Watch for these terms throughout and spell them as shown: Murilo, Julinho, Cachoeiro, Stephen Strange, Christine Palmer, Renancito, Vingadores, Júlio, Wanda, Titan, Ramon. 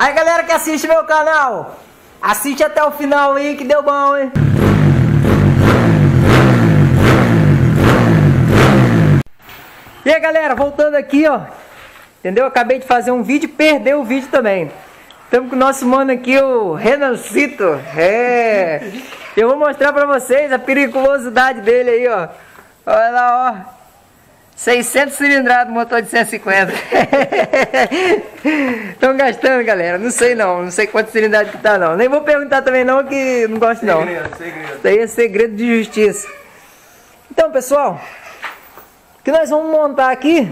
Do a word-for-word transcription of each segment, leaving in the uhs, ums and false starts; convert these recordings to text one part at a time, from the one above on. Aí galera que assiste meu canal, assiste até o final aí que deu bom, hein? E aí galera, voltando aqui, ó, entendeu? Acabei de fazer um vídeo e perder o vídeo também. Estamos com o nosso mano aqui, o Renancito. É. Eu vou mostrar pra vocês a periculosidade dele aí, ó. Olha lá, ó. seiscentos cilindrados, motor de cento e cinquenta. Estão gastando, galera. Não sei não, não sei quantos cilindrados que tá não. Nem vou perguntar também não, que não gosto não. Segredo, segredo. Isso aí é segredo de justiça. Então, pessoal, o que nós vamos montar aqui,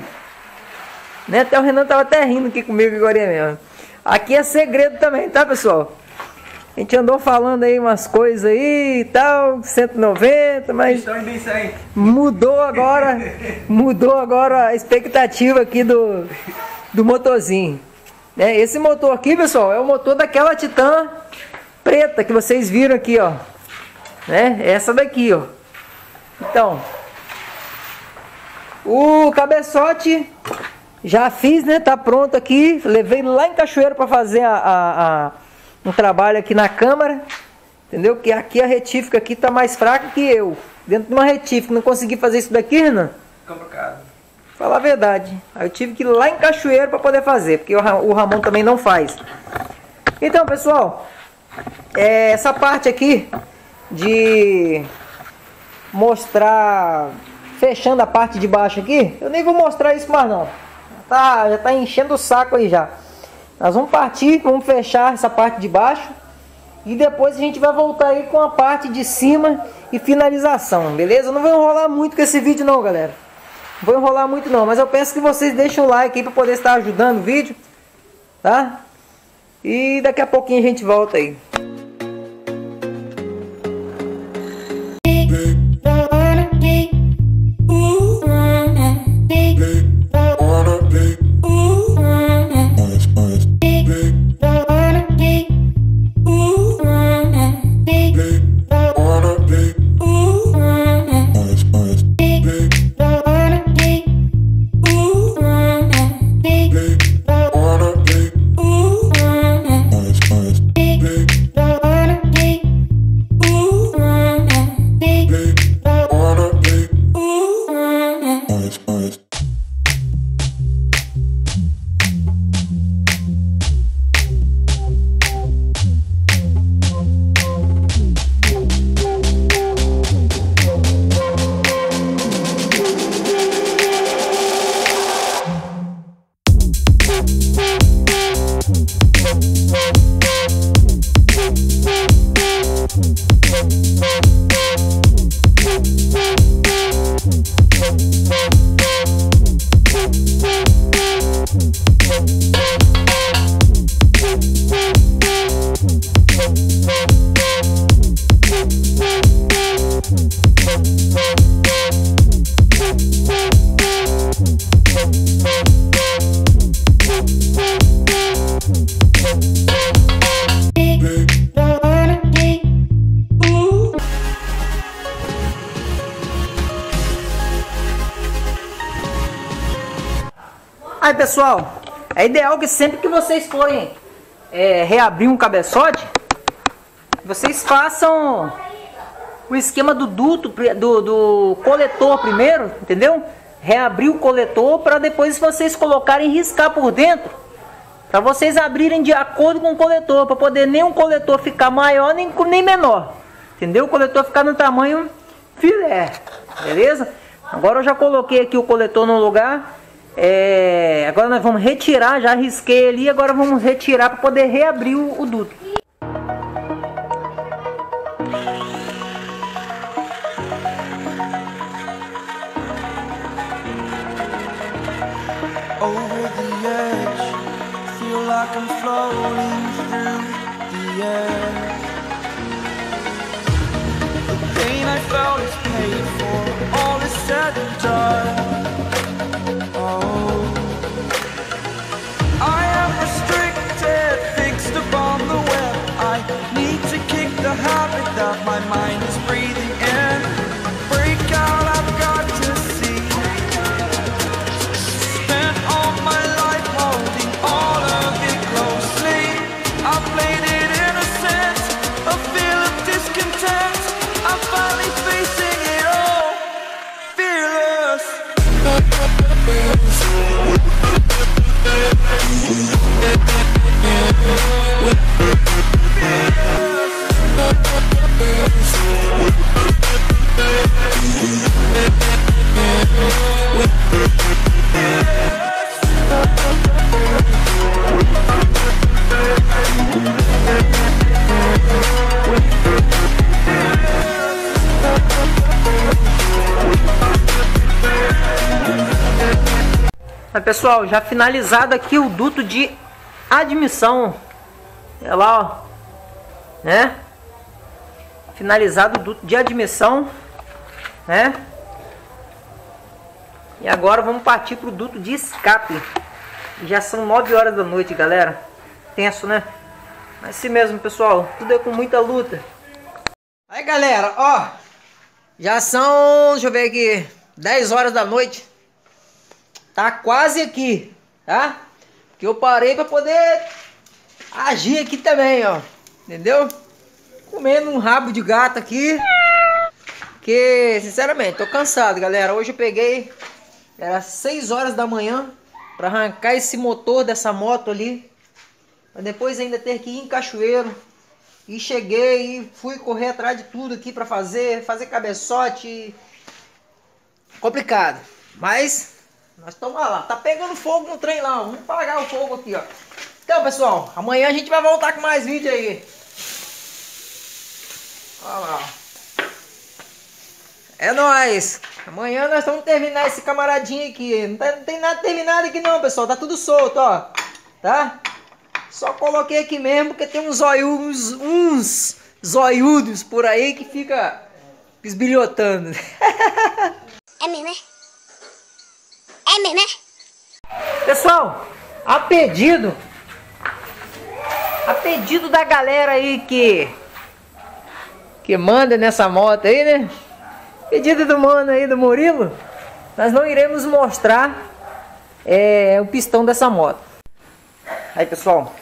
né? Até o Renan tava até rindo aqui comigo agora mesmo. Aqui é segredo também, tá, pessoal? A gente andou falando aí umas coisas aí e tal, cento e noventa, mas mudou agora, mudou agora a expectativa aqui do, do motorzinho. Né? Esse motor aqui, pessoal, é o motor daquela Titan preta que vocês viram aqui, ó. Né? Essa daqui, ó. Então, o cabeçote... Já fiz, né? Tá pronto aqui. Levei lá em Cachoeiro para fazer a, a, a, um trabalho aqui na câmara. Entendeu? Que aqui a retífica aqui tá mais fraca que eu. Dentro de uma retífica. Não consegui fazer isso daqui, Renan? Complicado. Falar a verdade. Aí eu tive que ir lá em Cachoeiro para poder fazer. Porque o, o Ramon também não faz. Então, pessoal. É, essa parte aqui de mostrar... Fechando a parte de baixo aqui. Eu nem vou mostrar isso mais não. Tá, já tá enchendo o saco aí já. Nós vamos partir, vamos fechar essa parte de baixo e depois a gente vai voltar aí com a parte de cima e finalização, beleza? Eu não vou enrolar muito com esse vídeo não, galera. Não vou enrolar muito não, mas eu peço que vocês deixem o like aí para poder estar ajudando o vídeo, tá? E daqui a pouquinho a gente volta aí. Aí, pessoal, é ideal que sempre que vocês forem é, reabrir um cabeçote, vocês façam o esquema do duto, do, do coletor primeiro, entendeu? Reabrir o coletor para depois vocês colocarem riscar por dentro, para vocês abrirem de acordo com o coletor, para poder nem um coletor ficar maior nem, nem menor, entendeu? O coletor ficar no tamanho filé, beleza? Agora eu já coloquei aqui o coletor no lugar. É, agora nós vamos retirar, já risquei ali, agora vamos retirar para poder reabrir o, o duto. All of it closely. Mas, pessoal, já finalizado aqui o duto de admissão. Olha lá, ó. Né? Finalizado o duto de admissão, né? E agora vamos partir para o duto de escape. Já são nove horas da noite, galera. Tenso, né? Mas assim mesmo, pessoal. Tudo é com muita luta. Aí, galera, ó. Já são, deixa eu ver aqui, dez horas da noite. Tá quase aqui, tá? Porque eu parei para poder agir aqui também, ó. Entendeu? Comendo um rabo de gato aqui. Porque, sinceramente, tô cansado, galera. Hoje eu peguei, era seis horas da manhã, para arrancar esse motor dessa moto ali. Pra depois ainda ter que ir em Cachoeiro. E cheguei e fui correr atrás de tudo aqui para fazer, fazer cabeçote. Complicado. Mas, nós estamos lá. Tá pegando fogo no trem lá. Vamos apagar o fogo aqui, ó. Então, pessoal, amanhã a gente vai voltar com mais vídeo aí. Olha lá. É nóis. Amanhã nós vamos terminar esse camaradinho aqui. Não, tá, não tem nada terminado aqui não, pessoal. Tá tudo solto, ó. Tá? Só coloquei aqui mesmo porque tem uns zoiúdos, uns zoiúdos por aí que fica bisbilhotando. É mesmo, é? É mesmo, é? Pessoal, a pedido, a pedido da galera aí que que manda nessa moto aí, né? Pedido do mano aí, do Murilo, nós não iremos mostrar é, o pistão dessa moto. Aí, pessoal,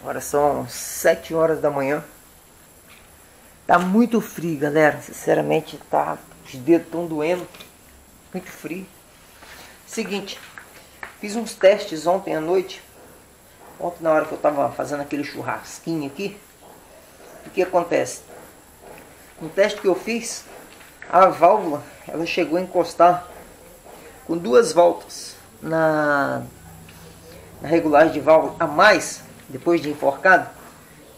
agora são sete horas da manhã. Tá muito frio, galera. Sinceramente, tá, os dedos estão doendo. Muito frio. Seguinte, fiz uns testes ontem à noite. Ontem, na hora que eu tava fazendo aquele churrasquinho aqui, o que acontece? Um teste que eu fiz, a válvula, ela chegou a encostar com duas voltas na... a regulagem de válvula a mais, depois de enforcado,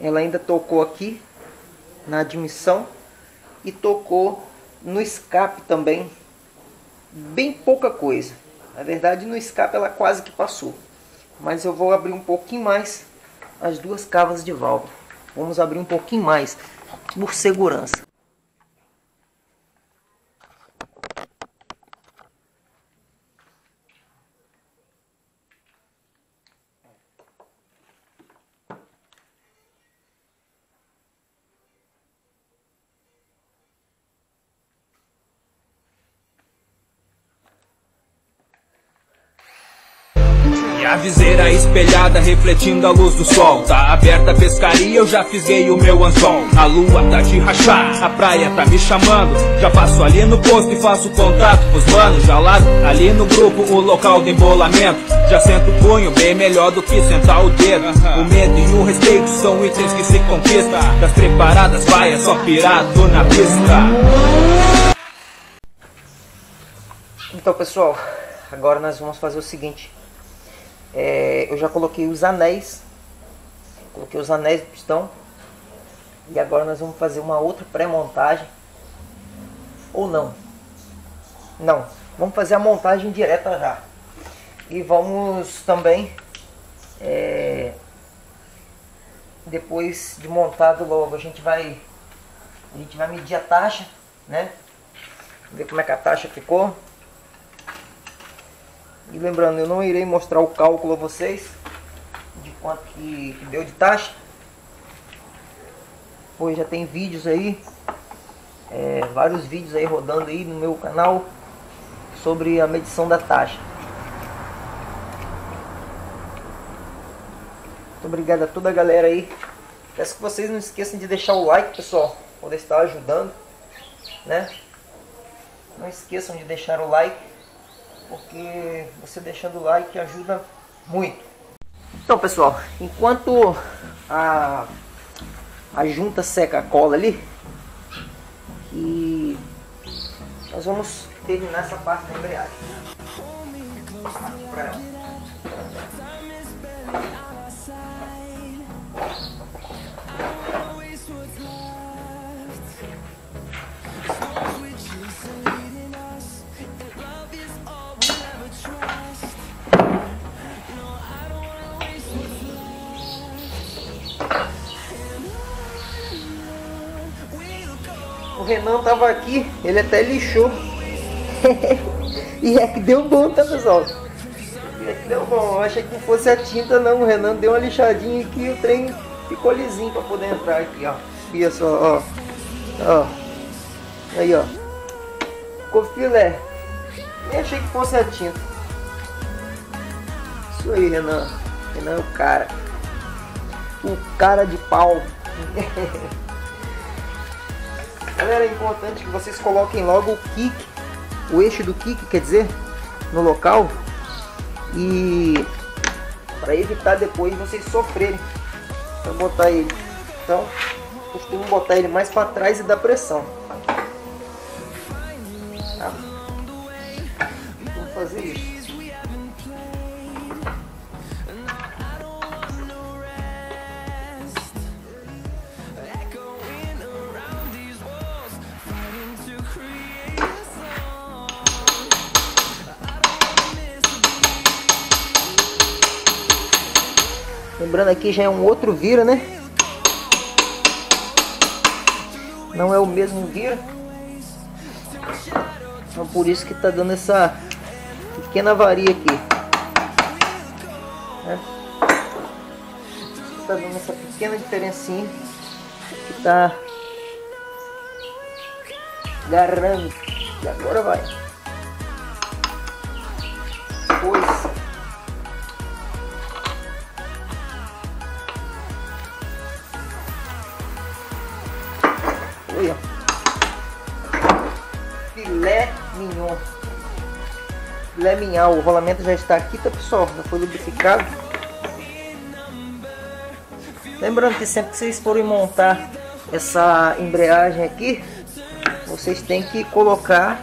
ela ainda tocou aqui na admissão e tocou no escape também, bem pouca coisa. Na verdade, no escape ela quase que passou, mas eu vou abrir um pouquinho mais as duas cavas de válvula. Vamos abrir um pouquinho mais por segurança. A viseira espelhada refletindo a luz do sol. Tá aberta a pescaria, eu já fisguei o meu anzol. A lua tá de rachar, a praia tá me chamando. Já passo ali no posto e faço contato com os manos. Já lado ali no grupo o local do embolamento. Já sento o punho bem melhor do que sentar o dedo. O medo e o respeito são itens que se conquista. Das preparadas vai, é só pirado na pista. Então, pessoal, agora nós vamos fazer o seguinte. É, eu já coloquei os anéis, coloquei os anéis do pistão e agora nós vamos fazer uma outra pré-montagem, ou não, não, vamos fazer a montagem direta já e vamos também, é, depois de montado logo, a gente vai, a gente vai medir a taxa, né, ver como é que a taxa ficou. E lembrando, eu não irei mostrar o cálculo a vocês de quanto que, que deu de taxa, pois já tem vídeos aí, é, vários vídeos aí rodando aí no meu canal sobre a medição da taxa. Muito obrigado a toda a galera aí. Peço que vocês não esqueçam de deixar o like, pessoal, poder estar ajudando, né? Não esqueçam de deixar o like, porque você deixando o like ajuda muito. Então, pessoal, enquanto a, a junta seca a cola ali, e nós vamos terminar essa parte da embreagem. Thank you. Renan tava aqui, ele até lixou. E é que deu bom, tá, pessoal? É que deu bom. Eu achei que não fosse a tinta, não. O Renan deu uma lixadinha aqui e o trem ficou lisinho pra poder entrar aqui, ó. Olha só, ó. Ó. Aí, ó. Ficou filé. Nem achei que fosse a tinta. Isso aí, Renan. Renan é o cara. O cara de pau. Galera, é importante que vocês coloquem logo o kick, o eixo do kick, quer dizer, no local, e para evitar depois vocês sofrerem para botar ele. Então costumo botar ele mais para trás e dar pressão, tá? Vou fazer isso. Lembrando, aqui já é um outro vira, né? Não é o mesmo vira. Então por isso que tá dando essa pequena varia aqui. Né? Tá dando essa pequena diferencinha que tá agarrando. E agora vai. Pois. Olha, filé mignon, filé mignon, o rolamento já está aqui, tá, pessoal? Já foi lubrificado. Lembrando que sempre que vocês forem montar essa embreagem aqui, vocês têm que colocar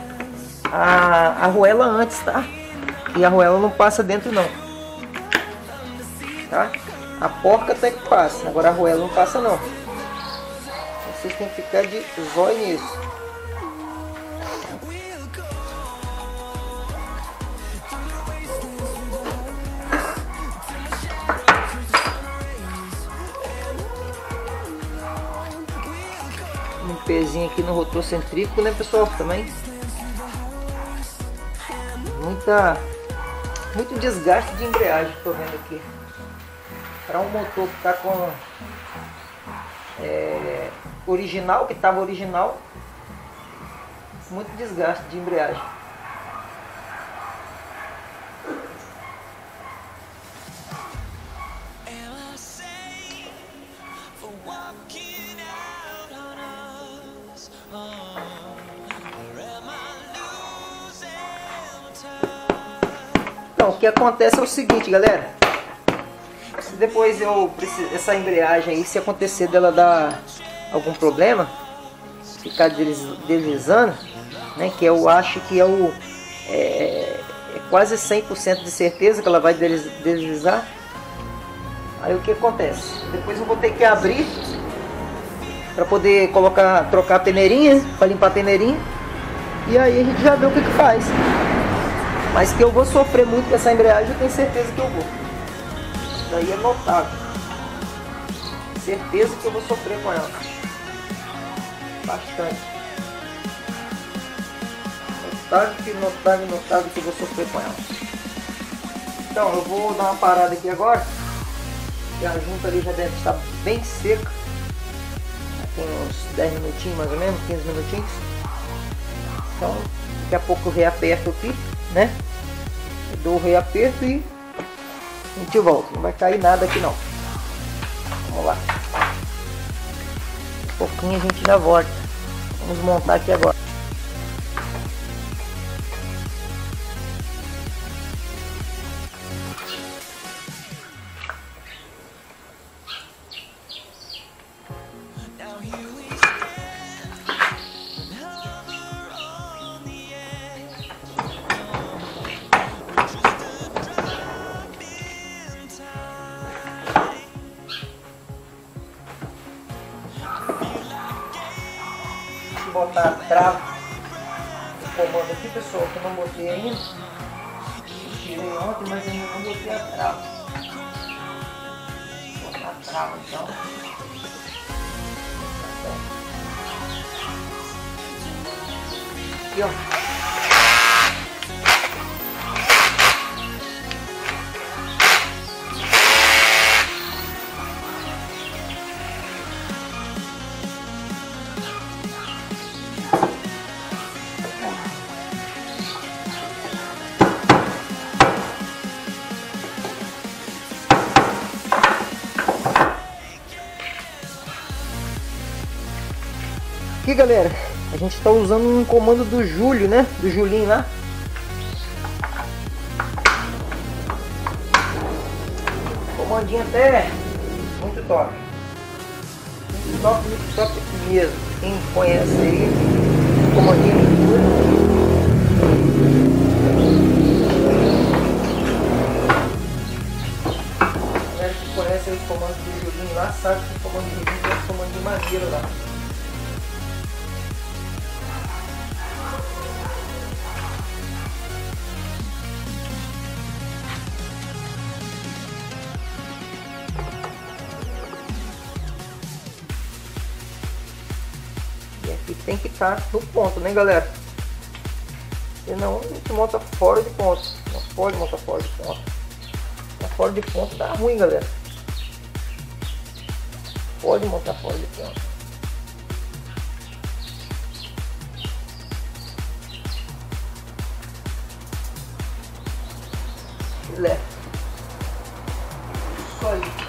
a arruela antes, tá? E a arruela não passa dentro, não, tá? A porca até que passa, agora a arruela não passa, não. Vocês têm que ficar de zóio nisso. Um pezinho aqui no rotor centrífugo, né, pessoal? Também muita muito desgaste de embreagem, tô vendo aqui. Para um motor que tá com é, original, que estava original, muito desgaste de embreagem. Então, o que acontece é o seguinte, galera. Se depois eu preciso, essa embreagem aí, se acontecer dela dar algum problema, ficar deslizando, né, que eu acho que é o é, é quase cem por cento de certeza que ela vai deslizar, aí o que acontece? Depois eu vou ter que abrir para poder colocar, trocar a peneirinha, para limpar a peneirinha, e aí a gente já vê o que que faz. Mas que eu vou sofrer muito com essa embreagem, eu tenho certeza que eu vou. Isso daí é notável. Certeza que eu vou sofrer com ela. Bastante. Notável que notável, notável que eu vou sofrer com ela. Então, eu vou dar uma parada aqui agora. E a junta ali já deve estar bem seca. Tem uns dez minutinhos mais ou menos, quinze minutinhos. Então, daqui a pouco eu reaperto aqui, né? Eu dou o reaperto e a gente volta. Não vai cair nada aqui, não. Vamos lá. Um pouquinho a gente já volta. Vamos montar aqui agora. Botar a trava do comando aqui, pessoal, que eu não botei ainda. Tirei ontem, mas ainda não botei a trava. Vou botar a trava então. aqui, ó. Aqui, galera, a gente está usando um comando do Júlio, né? Do Julinho lá. Comandinho até muito top. Muito top, muito top mesmo. Quem conhece aí, comandinho do Júlio. A galera que conhece aí os comandos do Julinho lá sabe que o comando do Julinho é um comando de madeira lá. Tem que estar no ponto, né, galera? Senão a gente monta fora de ponto. Não pode montar fora de ponto. Tá fora de ponto, tá ruim, galera. Pode montar fora de ponto. Filé. Só isso.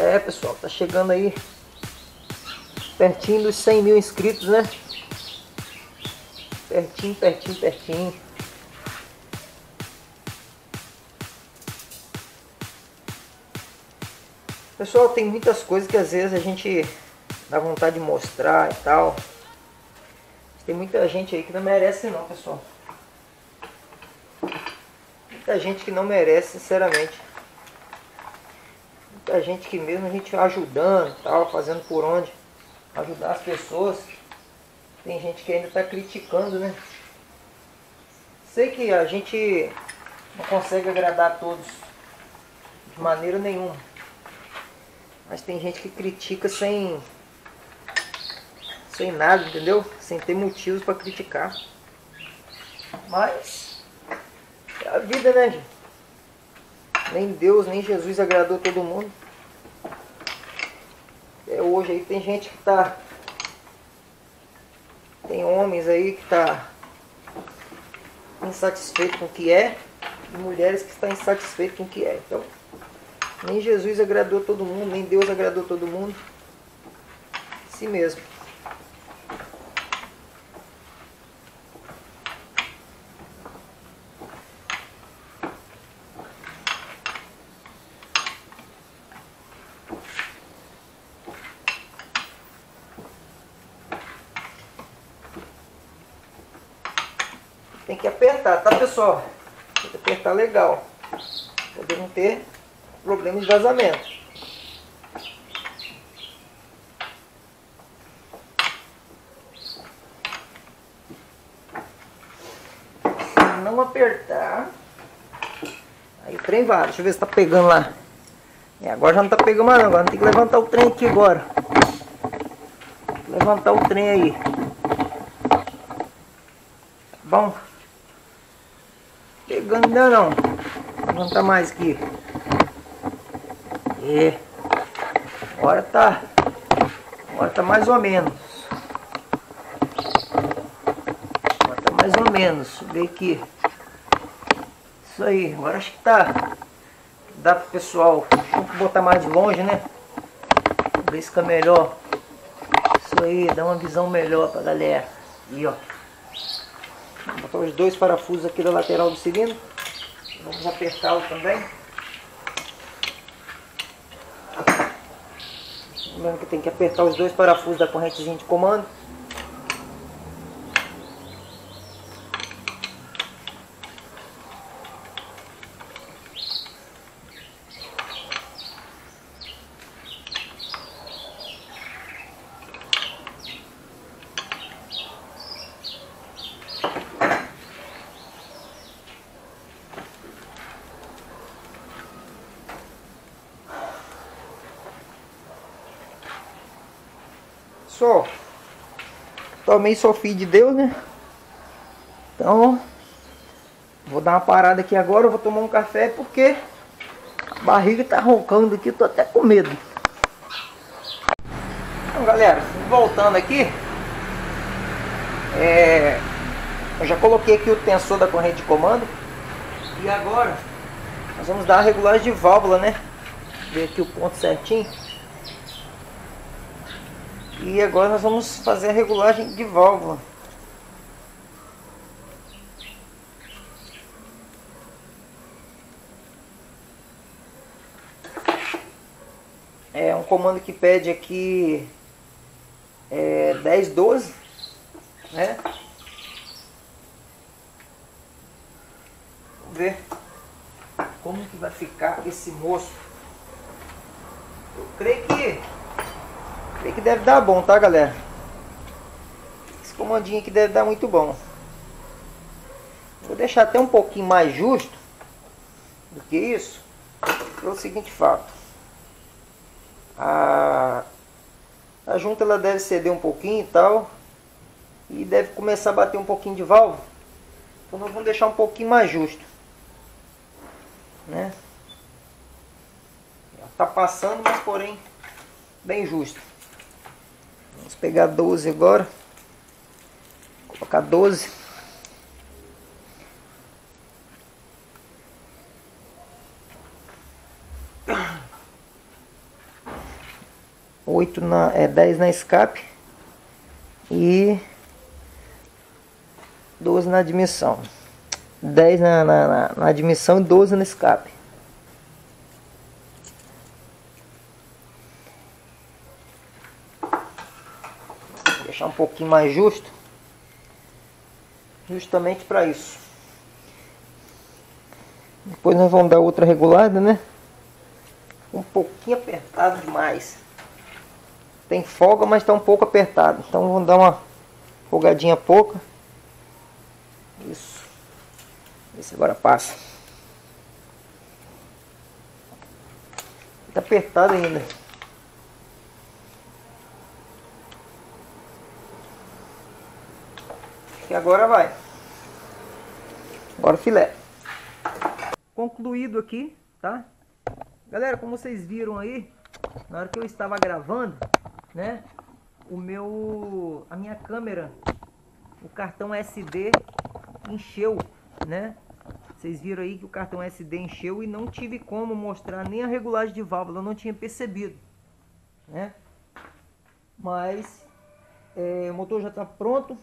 É, pessoal, tá chegando aí pertinho dos cem mil inscritos, né? Pertinho, pertinho, pertinho. Pessoal, tem muitas coisas que às vezes a gente dá vontade de mostrar e tal. Tem muita gente aí que não merece não, pessoal. Muita gente que não merece, sinceramente. A gente que mesmo a gente ajudando e tal, fazendo por onde ajudar as pessoas, tem gente que ainda está criticando, né? Sei que a gente não consegue agradar a todos de maneira nenhuma, mas tem gente que critica sem sem nada, entendeu? Sem ter motivos para criticar, mas é a vida, né, gente? Nem Deus, nem Jesus agradou todo mundo. Até hoje aí tem gente que tá... Tem homens aí que tá insatisfeito com o que é. E mulheres que estão insatisfeitas com o que é. Então, nem Jesus agradou todo mundo, nem Deus agradou todo mundo. Si mesmo. Tem que apertar, tá, pessoal? Tem que apertar legal, poder não ter problema de vazamento. Se não apertar, aí o trem vai. Deixa eu ver se tá pegando lá. É, agora já não tá pegando mais, agora tem que levantar o trem aqui agora. Levantar o trem aí. Tá bom? Pegando ainda não. Vou levantar mais aqui. E agora tá. Agora tá mais ou menos. Agora tá mais ou menos. Subir aqui. Isso aí. Agora acho que tá. Dá pro pessoal. Vamos botar mais de longe, né? Ver se fica melhor. Isso aí. Dá uma visão melhor pra galera. E ó. Vou botar os dois parafusos aqui da lateral do cilindro. Vamos apertá-lo também. Lembrando que tem que apertar os dois parafusos da correntezinha de comando. só. Também sou filho de Deus, né? Então, vou dar uma parada aqui agora, eu vou tomar um café porque a barriga tá roncando aqui, tô até com medo. Então, galera, voltando aqui, é, eu já coloquei aqui o tensor da corrente de comando e agora nós vamos dar a regulagem de válvula, né? Ver aqui o ponto certinho. E agora nós vamos fazer a regulagem de válvula. É um comando que pede aqui é, dez, doze, né? Vamos ver como que vai ficar esse moço. Eu creio que, creio que deve dar bom, tá, galera? Esse comandinho aqui deve dar muito bom. Vou deixar até um pouquinho mais justo do que isso, pelo seguinte fato. A, a junta ela deve ceder um pouquinho e tal, e deve começar a bater um pouquinho de válvula, então nós vamos deixar um pouquinho mais justo, né? Ela tá passando, mas porém bem justo. Vamos pegar doze agora, vou colocar doze. oito na, é, dez na escape e doze na admissão. dez na, na, na, na admissão e doze no escape. Vou deixar um pouquinho mais justo, justamente para isso. Depois nós vamos dar outra regulada, né? Um pouquinho apertado demais. Tem folga, mas está um pouco apertado. Então vamos dar uma folgadinha pouca. Isso. Esse agora passa. Está apertado ainda. E agora vai. Agora o filé. Concluído aqui, tá? Galera, como vocês viram aí, na hora que eu estava gravando, né, o meu, a minha câmera, o cartão S D encheu, né? Vocês viram aí que o cartão S D encheu e não tive como mostrar nem a regulagem de válvula, eu não tinha percebido, né? Mas é, o motor já está pronto.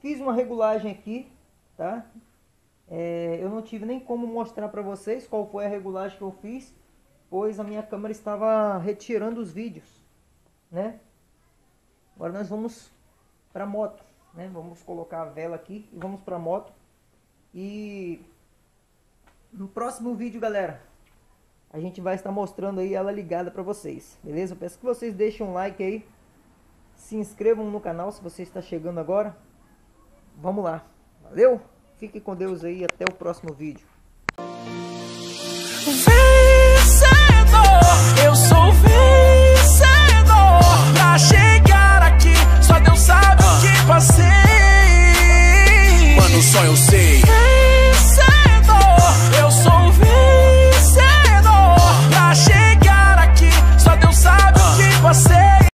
Fiz uma regulagem aqui, tá? É, eu não tive nem como mostrar para vocês qual foi a regulagem que eu fiz, pois a minha câmera estava retirando os vídeos, né? Agora nós vamos para a moto, né? Vamos colocar a vela aqui e vamos para a moto. E no próximo vídeo, galera, a gente vai estar mostrando aí ela ligada para vocês, beleza? Eu peço que vocês deixem um like aí, se inscrevam no canal se você está chegando agora. Vamos lá, valeu? Fique com Deus aí, até o próximo vídeo.